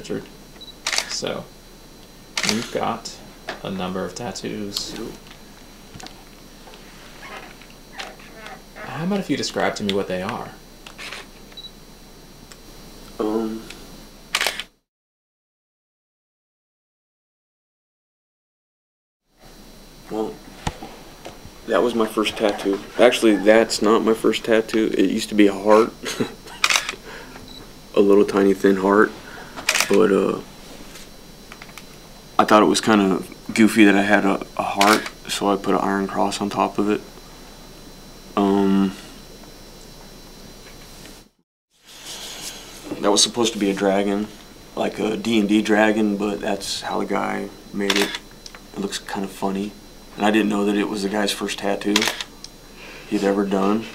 Richard. So you've got a number of tattoos. How about if you describe to me what they are? Well, that was my first tattoo. Actually, that's not my first tattoo. It used to be a heart. A little tiny thin heart. But I thought it was kind of goofy that I had a heart, so I put an iron cross on top of it. That was supposed to be a dragon, like a D&D dragon, but that's how the guy made it. It looks kind of funny. And I didn't know that it was the guy's first tattoo he'd ever done.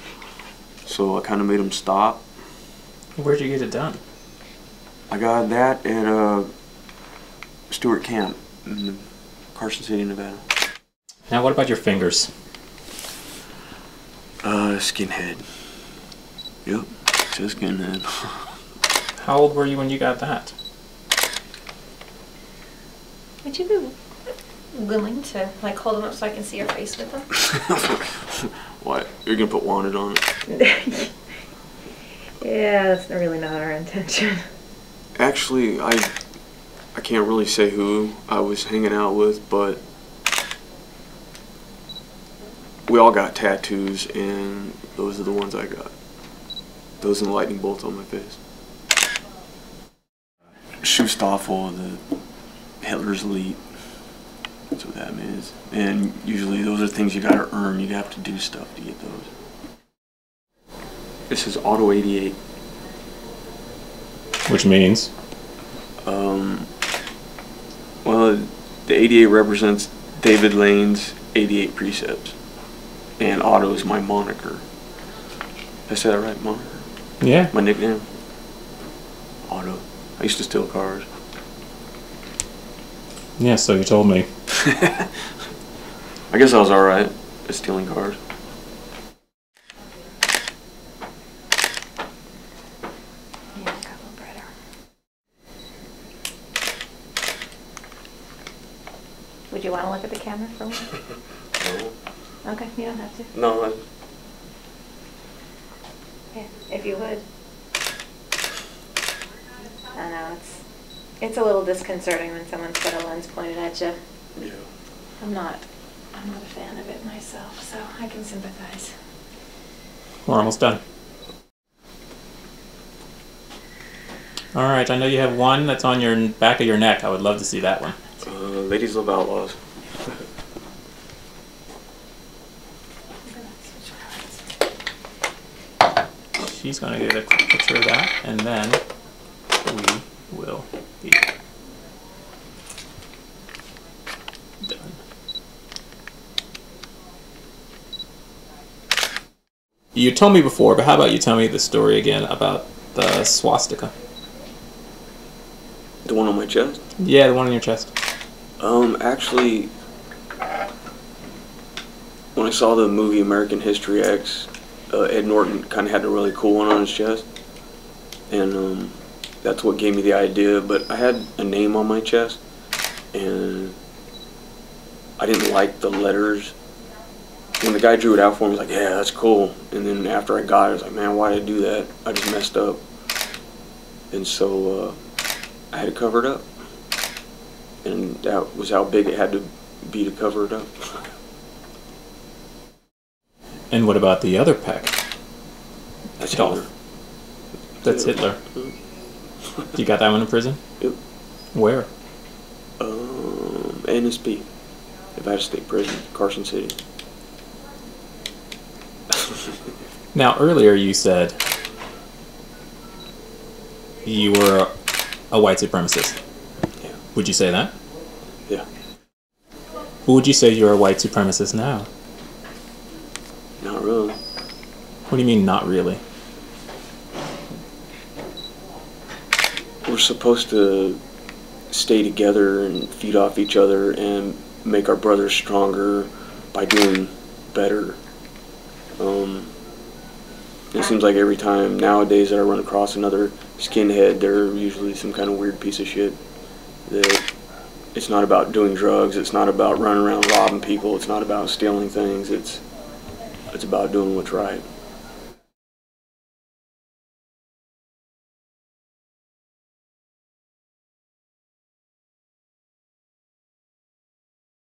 So I kind of made him stop. Where'd you get it done? I got that at Stewart Camp in Carson City, Nevada. Now what about your fingers? Skinhead. Yep, it's a skinhead. How old were you when you got that? Would you be willing to like hold them up so I can see your face with them? What? You're gonna put wanted on it? Yeah, that's really not our intention. Actually, I can't really say who I was hanging out with, but we all got tattoos, and those are the ones I got. Those and lightning bolts on my face. Schutzstaffel, the Hitler's elite. That's what that means. And usually those are things you gotta earn. You have to do stuff to get those. This is Auto 88. Which means? Well, the 88 represents David Lane's 88 precepts. And Auto is my moniker. Did I say that right, moniker? Yeah. My nickname? Auto. I used to steal cars. Yeah, so you told me. I guess I was alright at stealing cars. Would you want to look at the camera for a while? No. Okay, you don't have to. No. Yeah, if you would. I know, it's a little disconcerting when someone's got a lens pointed at you. Yeah. I'm not a fan of it myself, so I can sympathize. We're almost done. Alright, I know you have one that's on your back of your neck. I would love to see that one. Ladies Love Outlaws. She's going to get a quick picture of that, and then we will be done. You told me before, but how about you tell me the story again about the swastika? The one on my chest? Yeah, the one on your chest. Actually, when I saw the movie American History X, Ed Norton kind of had a really cool one on his chest, and that's what gave me the idea. But I had a name on my chest, and I didn't like the letters. When the guy drew it out for me, I was like, yeah, that's cool. And then after I got it, I was like, man, why did I do that? I just messed up. And so I had to cover it up. And that was how big it had to be to cover it up. And what about the other peck? That's Dolph. That's Hitler. You got that one in prison? Yep. Where? NSP. Advocate State Prison, Carson City. Now, earlier you said you were a white supremacist. Would you say that? Yeah. Would you say you're a white supremacist now? Not really. What do you mean, not really? We're supposed to stay together and feed off each other and make our brothers stronger by doing better. It seems like every time nowadays that I run across another skinhead, they're usually some kind of weird piece of shit. That it's not about doing drugs, it's not about running around robbing people, it's not about stealing things, it's about doing what's right.